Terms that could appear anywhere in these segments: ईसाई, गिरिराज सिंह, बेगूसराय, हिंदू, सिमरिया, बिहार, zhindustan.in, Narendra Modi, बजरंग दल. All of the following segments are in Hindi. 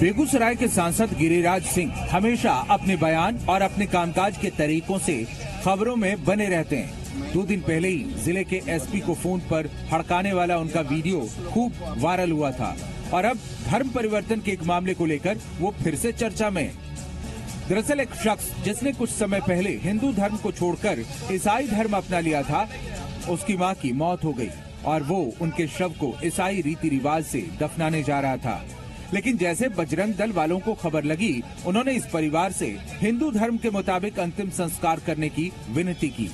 बेगूसराय के सांसद गिरिराज सिंह हमेशा अपने बयान और अपने कामकाज के तरीकों से खबरों में बने रहते हैं। 2 दिन पहले ही जिले के एसपी को फोन पर हड़काने वाला उनका वीडियो खूब वायरल हुआ था और अब धर्म परिवर्तन के एक मामले को लेकर वो फिर से चर्चा में। दरअसल एक शख्स जिसने कुछ समय पहले हिंदू धर्म को छोड़कर ईसाई धर्म अपना लिया था, उसकी मां की मौत हो गई और वो उनके शव को ईसाई रीति रिवाज से दफनाने जा रहा था। लेकिन जैसे बजरंग दल वालों को खबर लगी, उन्होंने इस परिवार से हिंदू धर्म के मुताबिक अंतिम संस्कार करने की विनती की।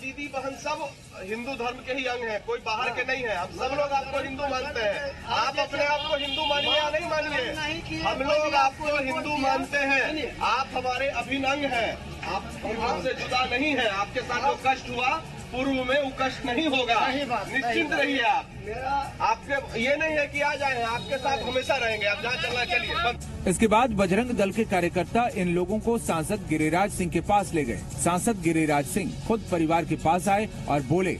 दीदी बहन सब हिंदू धर्म के ही अंग हैं, कोई बाहर के नहीं है। हम सब लोग आपको हिंदू मानते हैं। आप अपने आप को हिंदू मानिए या नहीं मानिए, हम लोग आपको हिंदू मानते हैं। आप हमारे अभिन्न हैं, आप हमसे जुदा नहीं है। आपके साथ जो कष्ट हुआ पूर्व में वो कष्ट नहीं होगा, निश्चिंत रहिए। आपके ये नहीं है कि आज आए, आपके साथ हमेशा रहेंगे, आप जहाँ चलना चलिए। इसके बाद बजरंग दल के कार्यकर्ता इन लोगों को सांसद गिरिराज सिंह के पास ले गए। सांसद गिरिराज सिंह खुद परिवार के पास आए और बोले,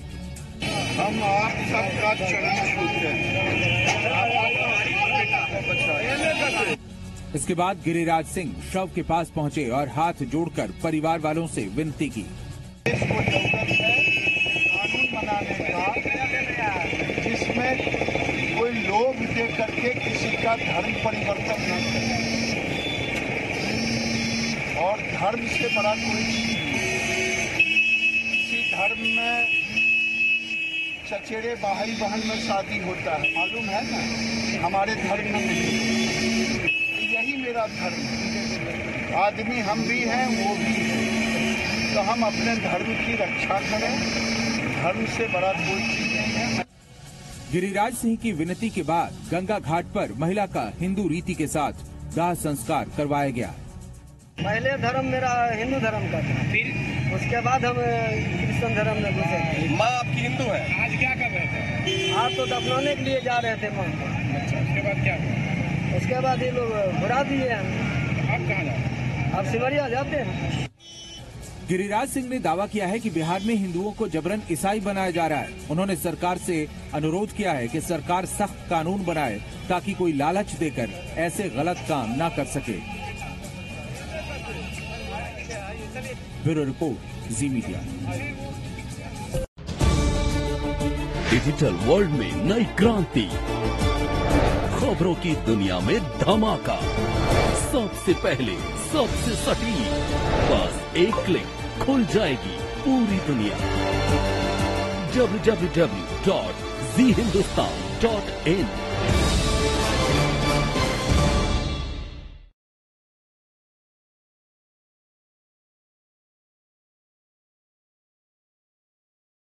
हम आप सबका चरण छूते हैं। इसके बाद गिरिराज सिंह शव के पास पहुँचे और हाथ जोड़कर परिवार वालों से विनती की। कानून बनाने का जिसमें कोई लोभ दे करके किसी का धर्म परिवर्तन न करे, और धर्म से बड़ा कोई चीज किसी धर्म में चचेरे भाई बहन में शादी होता है, मालूम है ना, हमारे धर्म में नहीं। यही मेरा धर्म, आदमी हम भी हैं वो भी है, तो हम अपने धर्म की रक्षा करें, धर्म से बड़ा कोई चीज नहीं है। गिरिराज सिंह की विनती के बाद गंगा घाट पर महिला का हिंदू रीति के साथ दाह संस्कार करवाया गया। पहले धर्म मेरा हिंदू धर्म का था, फिर उसके बाद हम क्रिश्चियन धर्म में घुसे। माँ आपकी हिंदू है, आज क्या कर रहे थे? आज तो दफनाने के लिए जा रहे थे माँ। अच्छा, उसके बाद क्या? उसके बाद ये लोग घुरा दिए। आप कहाँ जाते? आप सिमरिया जाते हैं। गिरिराज सिंह ने दावा किया है कि बिहार में हिंदुओं को जबरन ईसाई बनाया जा रहा है। उन्होंने सरकार से अनुरोध किया है कि सरकार सख्त कानून बनाए ताकि कोई लालच देकर ऐसे गलत काम ना कर सके। Bureau report, Zee media. Digital world में नई क्रांति, खबरों की दुनिया में धमाका, सबसे पहले सबसे सटीक, बस एक क्लिक खुल जाएगी पूरी दुनिया। www.zhindustan.in